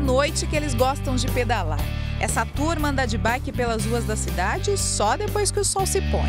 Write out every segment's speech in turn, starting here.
noite que eles gostam de pedalar. Essa turma anda de bike pelas ruas da cidade só depois que o sol se põe.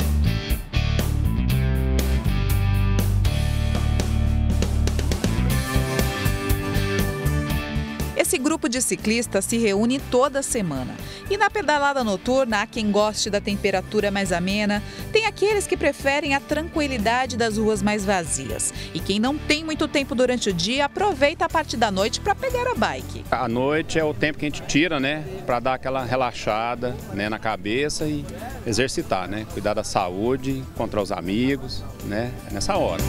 Esse grupo de ciclistas se reúne toda semana. E na pedalada noturna, há quem goste da temperatura mais amena, tem aqueles que preferem a tranquilidade das ruas mais vazias. E quem não tem muito tempo durante o dia, aproveita a parte da noite para pegar a bike. A noite é o tempo que a gente tira, né, para dar aquela relaxada, né, na cabeça e exercitar, né, cuidar da saúde, encontrar os amigos, né, nessa hora.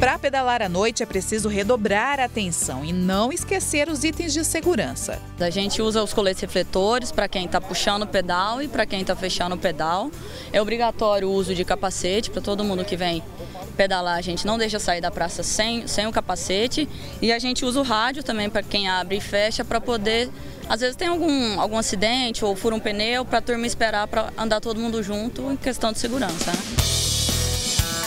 Para pedalar à noite é preciso redobrar a atenção e não esquecer os itens de segurança. A gente usa os coletes refletores para quem está puxando o pedal e para quem está fechando o pedal. É obrigatório o uso de capacete para todo mundo que vem pedalar. A gente não deixa sair da praça sem o capacete. E a gente usa o rádio também para quem abre e fecha para poder... Às vezes tem algum acidente ou fura um pneu, para a turma esperar para andar todo mundo junto em questão de segurança, né?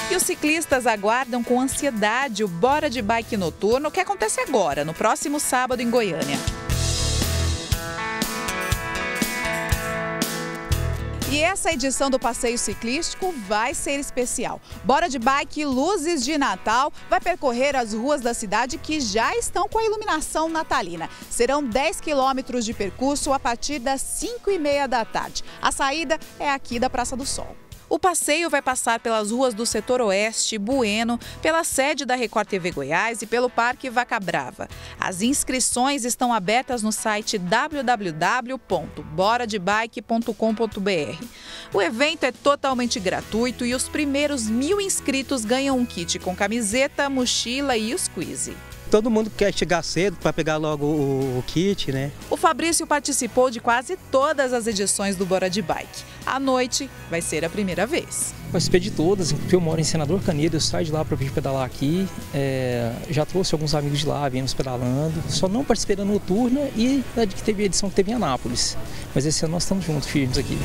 E os ciclistas aguardam com ansiedade o Bora de Bike Noturno, que acontece agora, no próximo sábado, em Goiânia. E essa edição do Passeio Ciclístico vai ser especial. Bora de Bike Luzes de Natal vai percorrer as ruas da cidade que já estão com a iluminação natalina. Serão 10 quilômetros de percurso a partir das 5h30 da tarde. A saída é aqui da Praça do Sol. O passeio vai passar pelas ruas do Setor Oeste, Bueno, pela sede da Record TV Goiás e pelo Parque Vacabrava. As inscrições estão abertas no site www.boradebike.com.br. O evento é totalmente gratuito e os primeiros 1.000 inscritos ganham um kit com camiseta, mochila e os quiz. Todo mundo quer chegar cedo para pegar logo o kit, né? O Fabrício participou de quase todas as edições do Bora de Bike. À noite vai ser a primeira vez. Participei de todas, porque eu moro em Senador Canedo, eu saio de lá para vir pedalar aqui. Já trouxe alguns amigos de lá, viemos pedalando. Só não participei da noturna e da que teve a edição que teve em Anápolis. Mas esse ano nós estamos juntos, firmes aqui.